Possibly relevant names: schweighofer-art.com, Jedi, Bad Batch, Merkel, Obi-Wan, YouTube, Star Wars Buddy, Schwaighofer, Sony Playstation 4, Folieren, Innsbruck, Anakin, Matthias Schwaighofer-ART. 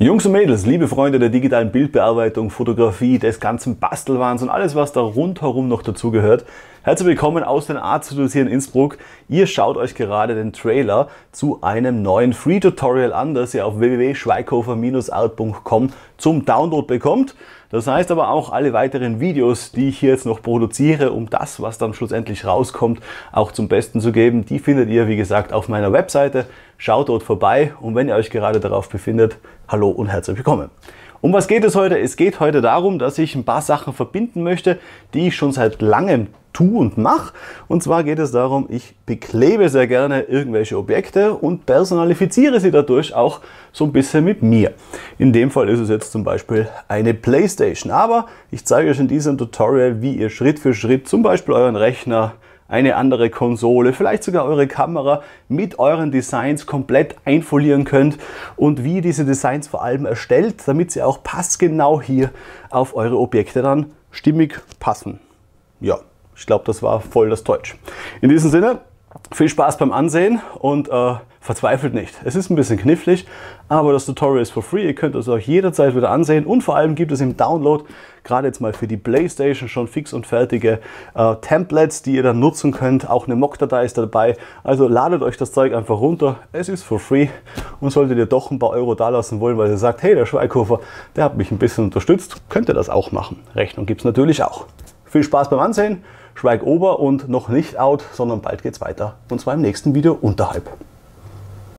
Jungs und Mädels, liebe Freunde der digitalen Bildbearbeitung, Fotografie, des ganzen Bastelwahns und alles, was da rundherum noch dazugehört. Herzlich willkommen aus den Artstudios hier in Innsbruck. Ihr schaut euch gerade den Trailer zu einem neuen Free-Tutorial an, das ihr auf www.schweighofer-art.com zum Download bekommt. Das heißt aber auch, alle weiteren Videos, die ich hier jetzt noch produziere, um das, was dann schlussendlich rauskommt, auch zum Besten zu geben, die findet ihr, wie gesagt, auf meiner Webseite. Schaut dort vorbei und wenn ihr euch gerade darauf befindet, hallo und herzlich willkommen. Um was geht es heute? Es geht heute darum, dass ich ein paar Sachen verbinden möchte, die ich schon seit langem tue und mache. Und zwar geht es darum, ich beklebe sehr gerne irgendwelche Objekte und personalisiere sie dadurch auch so ein bisschen mit mir. In dem Fall ist es jetzt zum Beispiel eine Playstation. Aber ich zeige euch in diesem Tutorial, wie ihr Schritt für Schritt zum Beispiel euren Rechner, eine andere Konsole, vielleicht sogar eure Kamera mit euren Designs komplett einfolieren könnt und wie ihr diese Designs vor allem erstellt, damit sie auch passgenau hier auf eure Objekte dann stimmig passen. Ja, ich glaube, das war voll das Deutsch. In diesem Sinne, viel Spaß beim Ansehen und verzweifelt nicht. Es ist ein bisschen knifflig, aber das Tutorial ist for free. Ihr könnt es euch jederzeit wieder ansehen und vor allem gibt es im Download gerade jetzt mal für die Playstation schon fix und fertige Templates, die ihr dann nutzen könnt. Auch eine Mock-Datei ist dabei. Also ladet euch das Zeug einfach runter. Es ist for free und solltet ihr doch ein paar Euro dalassen wollen, weil ihr sagt, hey, der Schwaighofer, der hat mich ein bisschen unterstützt, könnt ihr das auch machen. Rechnung gibt es natürlich auch. Viel Spaß beim Ansehen. Schweigober und noch nicht out, sondern bald geht's weiter und zwar im nächsten Video unterhalb.